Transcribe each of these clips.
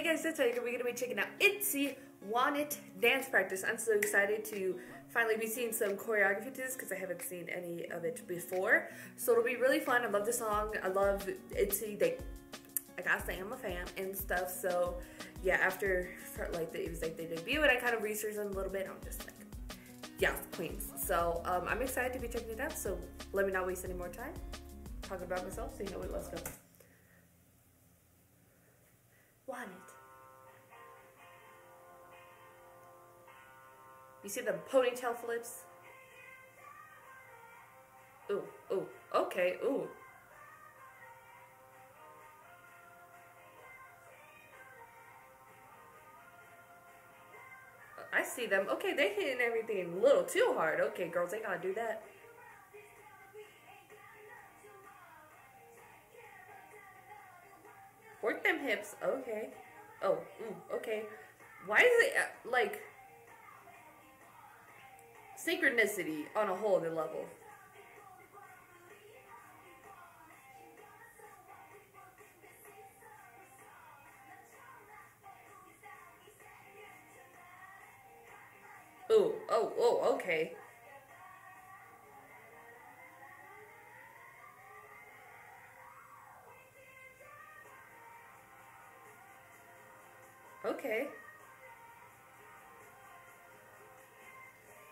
Hey guys, it's Megan. We're going to be checking out Itzy Want It dance practice. I'm so excited to finally be seeing some choreography to this because I haven't seen any of it before. So it'll be really fun. I love the song. I love Itzy. I gotta say, I'm a fan and stuff. So yeah, after it was like the debut and I kind of researched them a little bit, I'm just like, yeah, queens. So I'm excited to be checking it out. So let me not waste any more time talking about myself. So you know what? Let's go. Want it. You see the ponytail flips? Ooh, ooh, okay, ooh. I see them. Okay, they hitting everything a little too hard. Okay, girls, they gotta do that. Work them hips, okay. Oh, okay. Why is it like synchronicity on a whole other level? Ooh, oh, oh, okay. Okay.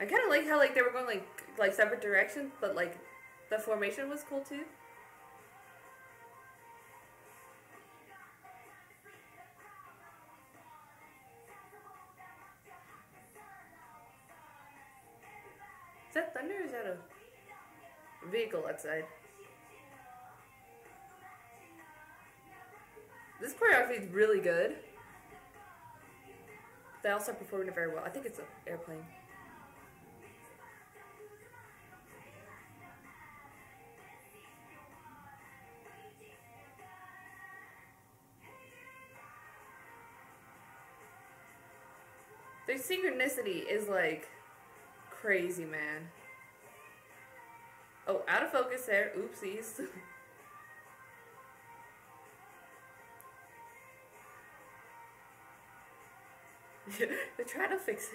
I kind of like how they were going like separate directions, but like the formation was cool too. Is that thunder or is that a vehicle outside? This choreography is really good. They also performed it very well. I think it's an airplane. Their synchronicity is like crazy, man. Oh, out of focus there. Oopsies. They're trying to fix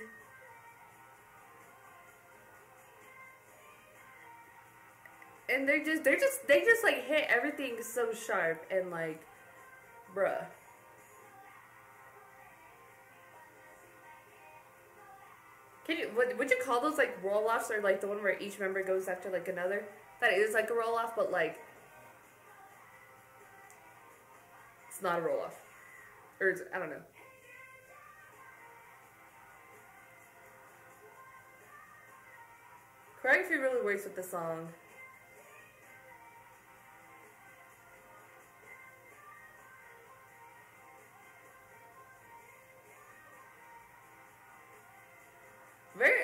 it. And they just like hit everything so sharp and like, bruh. Would you call those like roll-offs, or like the one where each member goes after like another? That is like a roll-off, but like, it's not a roll-off. Or it's, I don't know. Choreography really works with the song.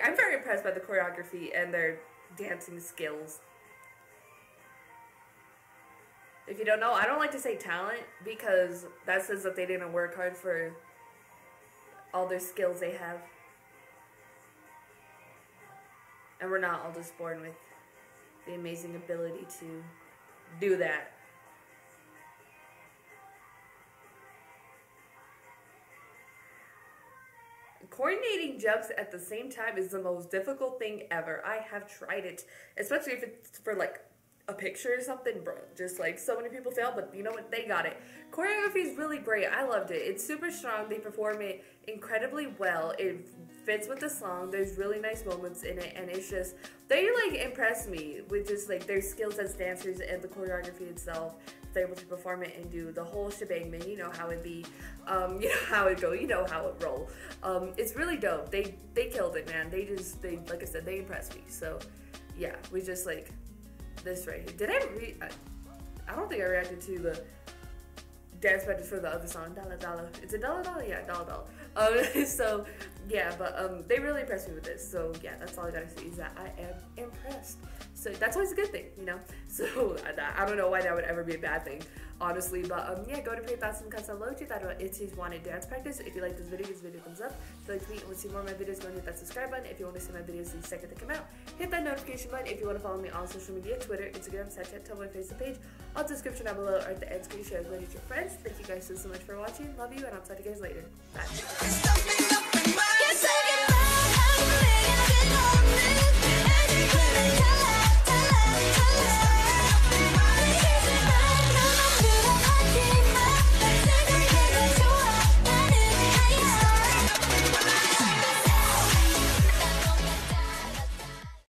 I'm very impressed by the choreography and their dancing skills. If you don't know, I don't like to say talent because that says that they didn't work hard for all their skills they have. And we're not all just born with the amazing ability to do that. Coordinating jumps at the same time is the most difficult thing ever. I have tried it, especially if it's for like a picture or something, bro. Just like so many people fail, but you know what? They got it. Choreography is really great. I loved it. It's super strong. They perform it incredibly well. It fits with the song. There's really nice moments in it, and it's just, they like impress me with just like their skills as dancers and the choreography itself. They're able to perform it and do the whole shebang, man. You know how it be, you know how it go, you know how it roll. It's really dope. They killed it, man. They like I said, they impressed me. So yeah, we just like this right here. Did I don't think I reacted to the dance practice for the other song, Dalla Dalla. Is it Dalla Dalla? Yeah, Dalla Dalla. So yeah, but they really impressed me with this. So yeah, that's all I gotta say is that I am impressed. So that's always a good thing, you know? So I don't know why that would ever be a bad thing. honestly. But yeah, go to pay 1,000 Itzy's Want It dance practice. If you like this video, give this video a thumbs up. If you like me and want to see more of my videos, go and hit that subscribe button. If you want to see my videos the second they come out, hit that notification button. If you want to follow me on social media, Twitter, Instagram, Snapchat, Tumblr, Facebook page, all description down below or at the end screen, share with your friends. Thank you guys so much for watching. Love you, and I'll talk to you guys later. Bye.